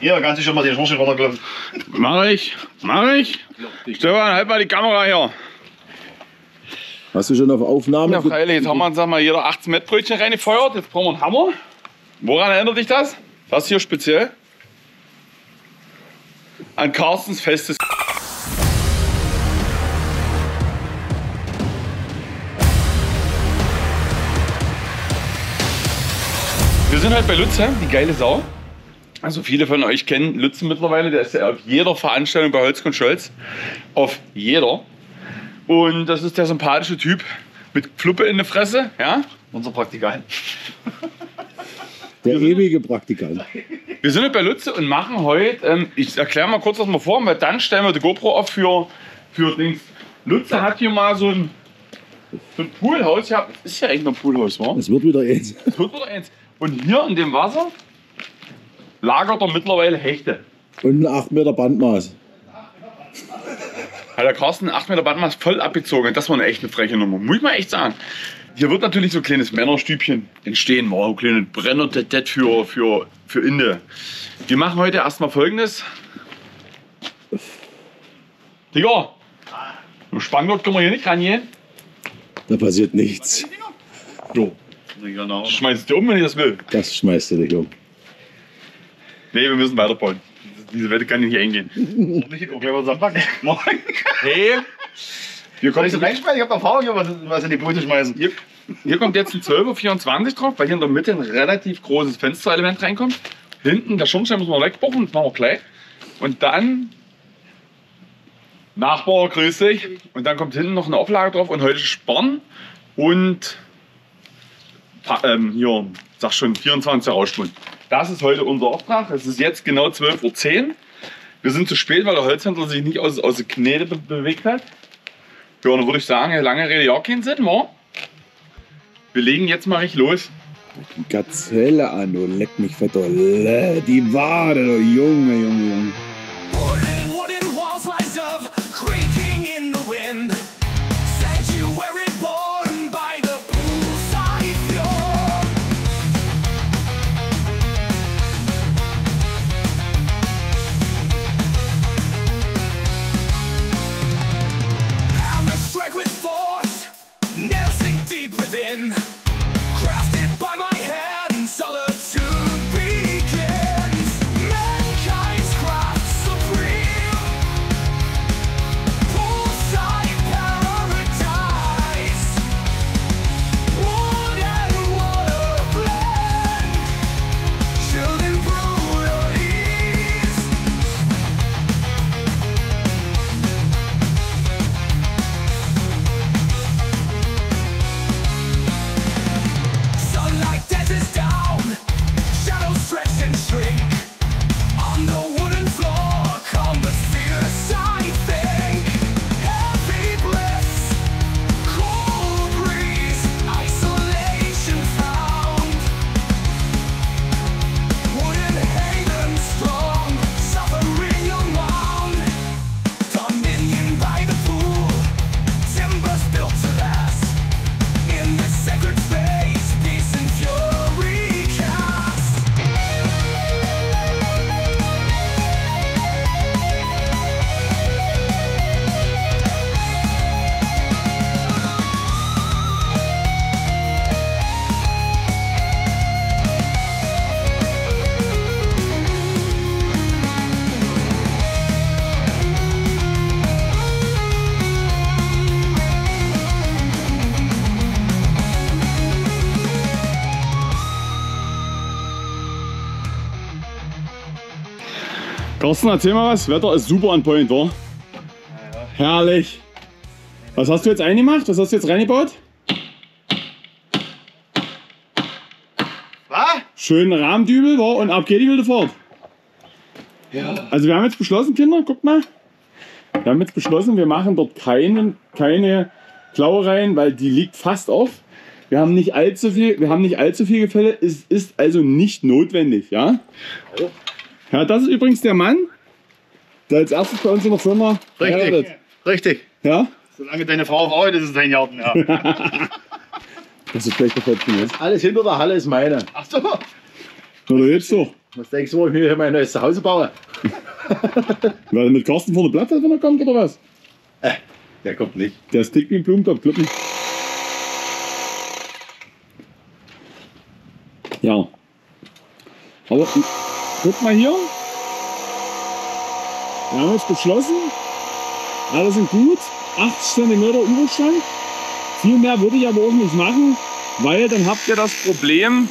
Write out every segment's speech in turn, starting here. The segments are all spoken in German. Ja, kannst du schon mal die Schornstein runterklopfen. Mach ich. Stefan, halt mal die Kamera hier. Hast du schon auf Aufnahme? Ja, freilich. Jetzt haben wir uns mal jeder 18 Mettbrötchen reingefeuert. Jetzt brauchen wir einen Hammer. Woran erinnert dich das? Was hier speziell? An Carstens festes. Wir sind heute bei Lutze, die geile Sau. Also viele von euch kennen Lutze mittlerweile, der ist ja auf jeder Veranstaltung bei Holz und Scholz. Auf jeder. Und das ist der sympathische Typ mit Fluppe in der Fresse, ja? Unser Praktikant. Der ewige Praktikant. Wir sind heute bei Lutze und machen heute, ich erkläre mal kurz was mal vor, weil dann stellen wir die GoPro auf für Dings. Lutze hat hier mal so ein Poolhaus. Das ist ja eigentlich ein Poolhaus, wa? Es wird wieder eins. Es wird wieder eins. Und hier in dem Wasser lagert er mittlerweile Hechte. Und ein 8 Meter Bandmaß. Hat der Carsten ein 8 Meter Bandmaß voll abgezogen. Das war eine echte freche Nummer, muss ich mal echt sagen. Hier wird natürlich so ein kleines Männerstübchen entstehen. Wow, kleine Brenner-Tet-Tet für Inde. Wir machen heute erstmal Folgendes. Digga, im Spanngurt können wir hier nicht rangehen. Da passiert nichts. Jo. Das schmeißt du um, wenn ich das will. Das schmeißt du nicht um. Nee, wir müssen weiterbauen. Diese Wette kann nicht eingehen. Hey, wir kommen so reinschmeißen. Ich hab Erfahrung, hier was in die Bude schmeißen. Hier kommt jetzt ein 12,24 drauf, weil hier in der Mitte ein relativ großes Fensterelement reinkommt. Hinten der Schornstein muss man wegbochen, das machen wir gleich. Und dann Nachbar, grüß dich. Und dann kommt hinten noch eine Auflage drauf und heute Spann und hier, sag schon, 24 Rauschstunden. Das ist heute unser Auftrag. Es ist jetzt genau 12:10 Uhr. Wir sind zu spät, weil der Holzhändler sich nicht aus der Knete bewegt hat. Ja, dann würde ich sagen, lange Rede, ja keinen Sinn, wa? Wir legen jetzt mal richtig los. Gazelle an, du leck mich fett, die Wade, du Junge. Carsten, erzähl mal was. Wetter ist super on point, oder? Ja. Herrlich. Was hast du jetzt eingemacht? Was hast du jetzt reingebaut? Was? Schönen Rahmdübel, war und ab geht die wilde Fahrt. Ja. Also wir haben jetzt beschlossen, Kinder, guckt mal. Wir haben jetzt beschlossen, wir machen dort keine Klaue rein, weil die liegt fast auf. Wir haben nicht allzu viel, Gefälle. Es ist also nicht notwendig, ja? Oh. Ja, das ist übrigens der Mann, der als erstes bei uns in der Firma heiratet. Richtig. Ja? Solange deine Frau auf Arbeit ist, ist es dein Garten. Ja. Das ist vielleicht der Fettchen. Alles hinter der Halle ist meine. Ach so. Na, da geht's doch. Was denkst du, wo ich mir mein neues Zuhause baue? Weil mit Carsten vor der Plattform, wenn er kommt, oder was? Der kommt nicht. Der ist dick wie ein Blumentopf, glaub ich. Ja. Aber guck mal hier. Wir haben uns beschlossen. Alle sind gut. 80 cm Überstand. Viel mehr würde ich aber auch nicht machen, weil dann habt ihr das Problem.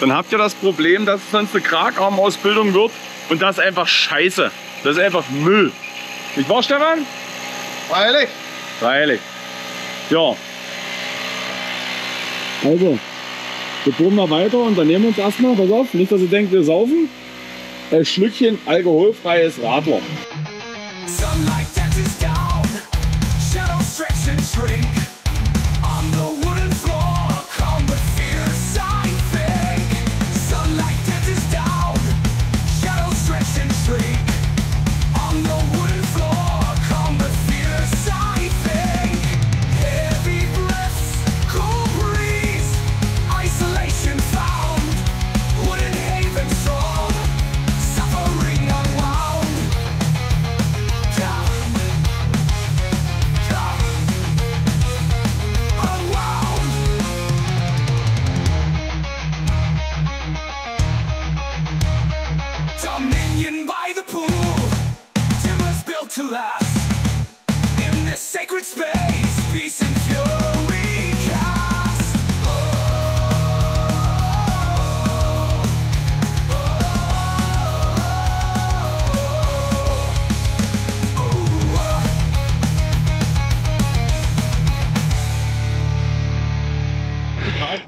Dann habt ihr das Problem, dass es sonst eine Kragarmausbildung wird und das ist einfach scheiße. Das ist einfach Müll. Nicht wahr, Stefan? Freilich. Freilich. Ja. Also, wir bohren mal weiter und dann nehmen wir uns erstmal, pass auf, nicht dass ihr denkt, wir saufen, ein Schlückchen alkoholfreies Radler.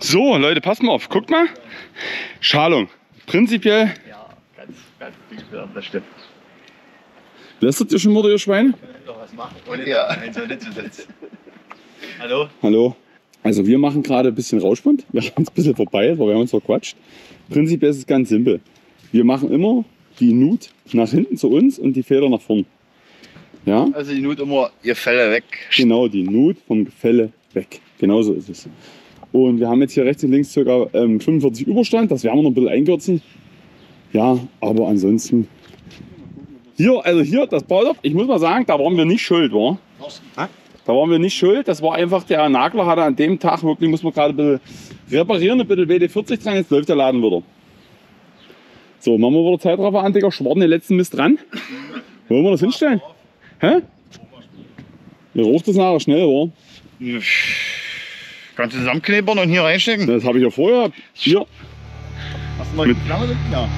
So Leute, passt mal auf, guckt mal. Schalung. Prinzipiell. Ja, ganz viel, das stimmt. Lästert ihr schon wieder, ihr Schwein? Doch was machen. Und ja. Hallo? Hallo. Also wir machen gerade ein bisschen Rauschband. Wir haben uns ein bisschen vorbei, weil wir haben uns verquatscht. Prinzipiell ist es ganz simpel. Wir machen immer die Nut nach hinten zu uns und die Feder nach vorn. Ja? Also die Nut immer ihr Felle weg. Genau, die Nut vom Gefälle weg. Genauso ist es. Und wir haben jetzt hier rechts und links ca. 45 Überstand, das werden wir noch ein bisschen einkürzen. Ja, aber ansonsten... Hier, also hier, das Baustoff, ich muss mal sagen, da waren wir nicht schuld, wa? Da waren wir nicht schuld, das war einfach, der Nagler hatte an dem Tag wirklich, muss man gerade ein bisschen reparieren, ein bisschen WD-40 dran, jetzt läuft der Laden wieder. So, machen wir wieder Zeitraffer an, Digga, schwarten den letzten Mist dran. Wollen wir das hinstellen? Hä? Ihr ruft das nachher schnell, wa? Kannst du zusammenknebern und hier reinstecken? Das habe ich ja vorher. Hier. Hast du mal die Flamme drin? Ja.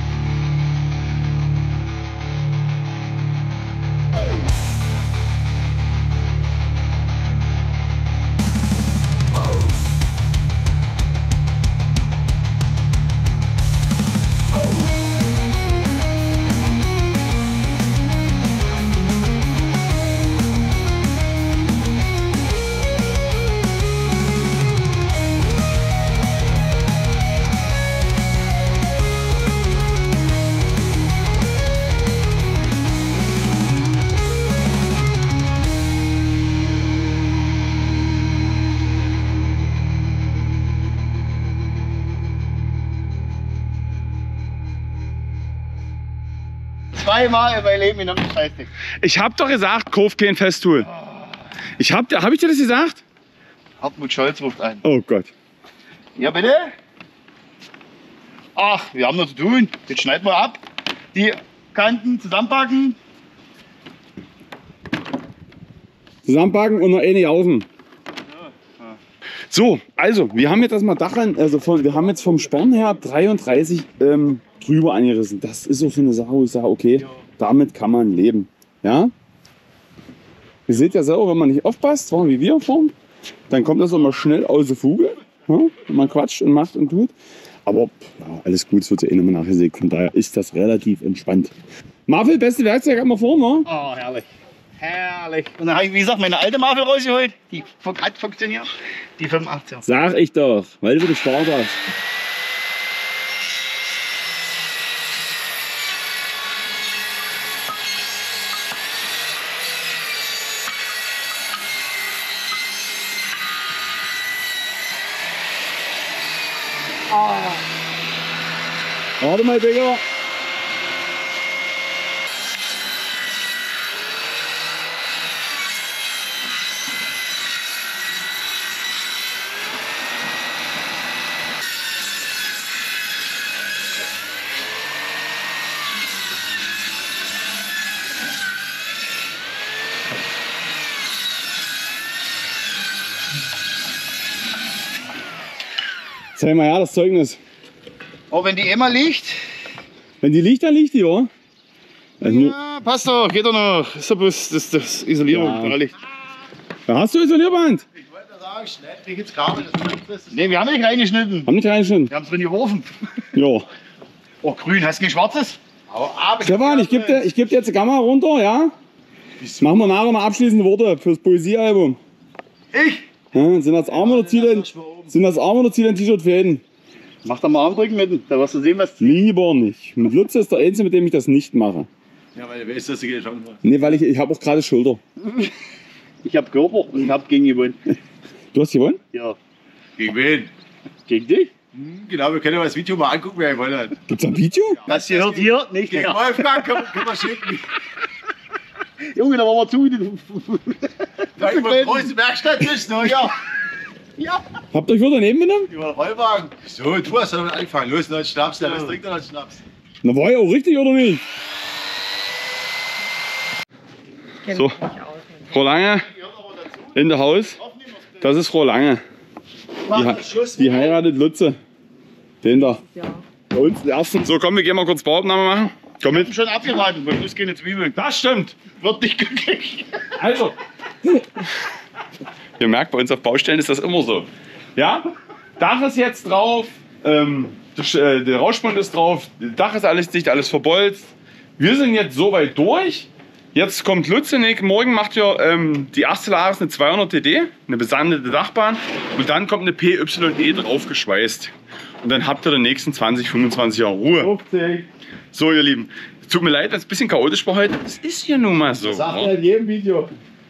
Mal in mein Leben genommen, scheiße. Ich hab doch gesagt, kauf kein Festool. Hab ich dir das gesagt? Hartmut Scholz ruft ein. Oh Gott. Ja, bitte? Ach, wir haben noch zu tun. Jetzt schneiden wir ab. Die Kanten zusammenpacken. Zusammenpacken und noch nicht außen. So, also, wir haben jetzt erstmal Dachrein, also wir haben jetzt vom Spann her 33 drüber angerissen. Das ist so für eine Sache, wo ich sage, okay, damit kann man leben. Ja? Ihr seht ja selber, wenn man nicht aufpasst, so wie wir vorhin, dann kommt das immer schnell aus der Fuge. Ja? Wenn man quatscht und macht und tut. Aber ja, alles gut, es wird ja eh nochmal nachgesägt. Von daher ist das relativ entspannt. Marvel, beste Werkzeug haben wir vor, ne? Oh, herrlich. Herrlich. Und dann habe ich, wie gesagt, meine alte Marvel rausgeholt. Die hat funktioniert. Die 85er. Sag ich doch, weil du gespart hast. Warte mal, Digga. Zeig mal her, das Zeugnis. Oh, wenn die immer liegt? Wenn die liegt, dann liegt die, oder? Also ja, passt doch, geht doch noch. Ist doch bloß das Isolierung. Ja. Da hast du Isolierband. Ich wollte sagen, schneid mich jetzt gar nicht. Ne, wir haben nicht reingeschnitten. Haben nicht reingeschnitten? Wir haben es drin geworfen. Jo. Oh, grün, hast du kein schwarzes? Stefan, ich geb dir jetzt die Kamera runter, ja? Machen wir nachher mal abschließende Worte fürs Poesiealbum. Ich? Ja, sind das Arme oder Ziele? Sind das Arme oder Ziele ein T-Shirt für jeden? Mach da mal Armdrücken mit, da wirst du sehen, was... Lieber nicht. Mit Lutze ist der Einzige, mit dem ich das nicht mache. Ja, weil du weißt, dass du keine Chance hast. Nee, weil ich habe auch gerade Schulter. Ich habe GoPro und habe gegen gewonnen. Du hast gewonnen? Ja. Gegen wen? Gegen dich? Genau, wir können uns das Video mal angucken, wer gewonnen hat. Gibt's ein Video? Ja, das hier hört hier nicht. Gegen Wolfgang können wir schicken. Junge, da waren wir zu. Da ist eine große Werkstatt, ist noch, ja. Ja. Habt ihr euch wieder daneben genommen? Über den Rollwagen. So, du hast damit angefangen. Los, noch einen Schnaps, ja. Was trinkt er noch einen Schnaps? Na, war ja auch richtig, oder nicht? So, Frau Lange in der Haus. Das ist Frau Lange. Die heiratet Lutze. Den da. Bei uns den ersten. So, komm, wir gehen mal kurz Bauabnahme machen. Komm mit. Ich hab schon abgeraten, man muss keine Zwiebeln. Das stimmt. Wird nicht glücklich. Also. Ihr merkt, bei uns auf Baustellen ist das immer so. Ja? Dach ist jetzt drauf, der Rauschmund ist drauf, Dach ist alles dicht, alles verbolzt. Wir sind jetzt soweit durch. Jetzt kommt Lutzenig, morgen macht ihr die erste Lager eine 200 TD, eine besandete Dachbahn. Und dann kommt eine PYE draufgeschweißt. Und dann habt ihr den nächsten 20, 25 Jahre Ruhe. 50. So, ihr Lieben, tut mir leid, wenn es ein bisschen chaotisch war heute. Das ist hier nun mal so. Das sagt er in jedem Video.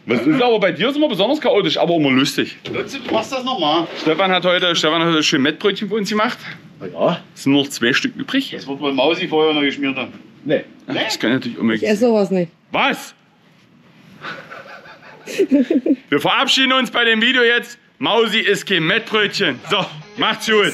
Das ist aber bei dir ist immer besonders chaotisch, aber immer lustig. Lutze, du machst das nochmal. Stefan hat heute schön Mettbrötchen für uns gemacht. Na ja. Es sind nur noch 2 Stück übrig. Das wird wohl Mausi vorher noch geschmiert haben. Nee. Ach, das kann natürlich unmöglich sein. Ich esse sowas nicht. Was? Wir verabschieden uns bei dem Video jetzt. Mausi ist kein Mettbrötchen. So, macht's gut.